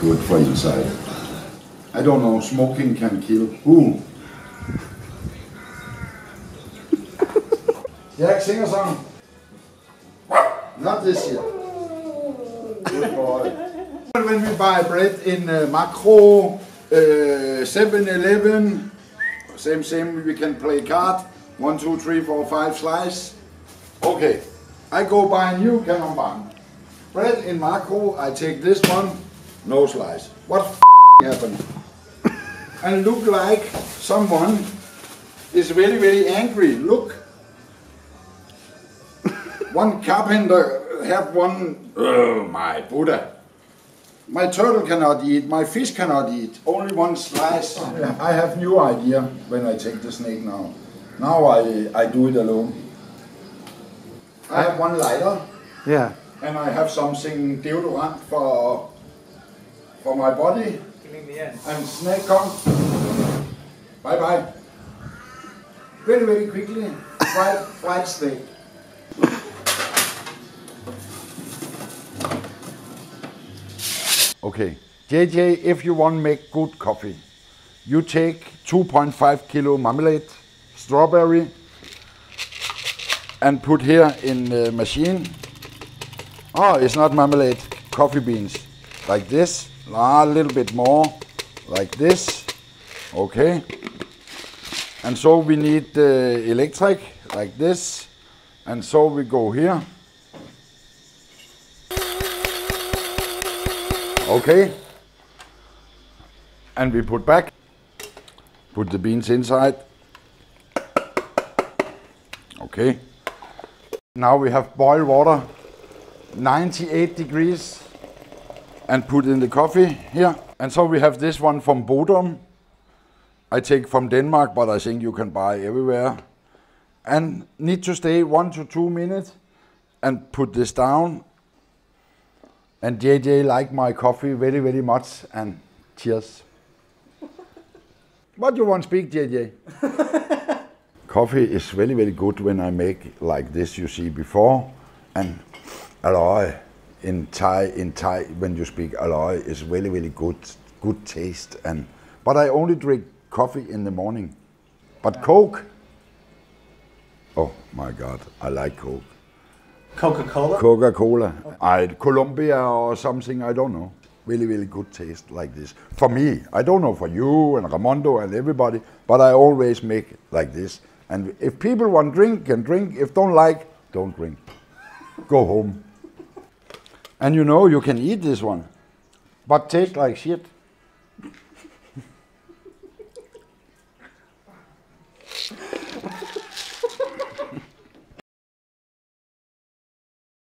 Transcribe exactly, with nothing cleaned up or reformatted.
good for inside. I don't know, smoking can kill who? Jack, sing a song. Not this year. Good boy. When we buy bread in uh, Macro, uh, seven eleven, same, same, we can play card. One, two, three, four, five slice. Okay, I go buy a new canon bun. Bread in Macro, I take this one, no slice. What f happened? And look like someone is really, really angry. Look. One carpenter have one, oh my Buddha. My turtle cannot eat, my fish cannot eat. Only one slice. I have new idea when I take the snake now. Now I, I do it alone. I have one lighter. Yeah. And I have something deodorant for, for my body. And snake come. Bye bye. Very, very quickly. Fried, fried snake. Okay, J J, if you want to make good coffee, you take two point five kilo marmalade, strawberry, and put here in the machine. Oh, it's not marmalade, coffee beans. Like this, a little bit more, like this. Okay. And so we need the uh, electric, like this. And so we go here. Okay, and we put back, put the beans inside. Okay, now we have boiled water, ninety-eight degrees, and put in the coffee here. And so we have this one from Bodum. I take from Denmark, but I think you can buy everywhere. And need to stay one to two minutes and put this down. And J J liked my coffee very, very much, and cheers. What do you want to speak, J J? Coffee is very, very good when I make like this, you see, before. And alloy in Thai, in Thai, when you speak alloy, is really, really good, good taste. And but I only drink coffee in the morning. But Coke? Oh my God, I like Coke. Coca-Cola? Coca-Cola. Okay. Colombia or something, I don't know. Really, really good taste like this. For me, I don't know for you and Raimondo and everybody, but I always make like this. And if people want drink, can drink. If don't like, don't drink. Go home. And you know, you can eat this one, but taste like shit.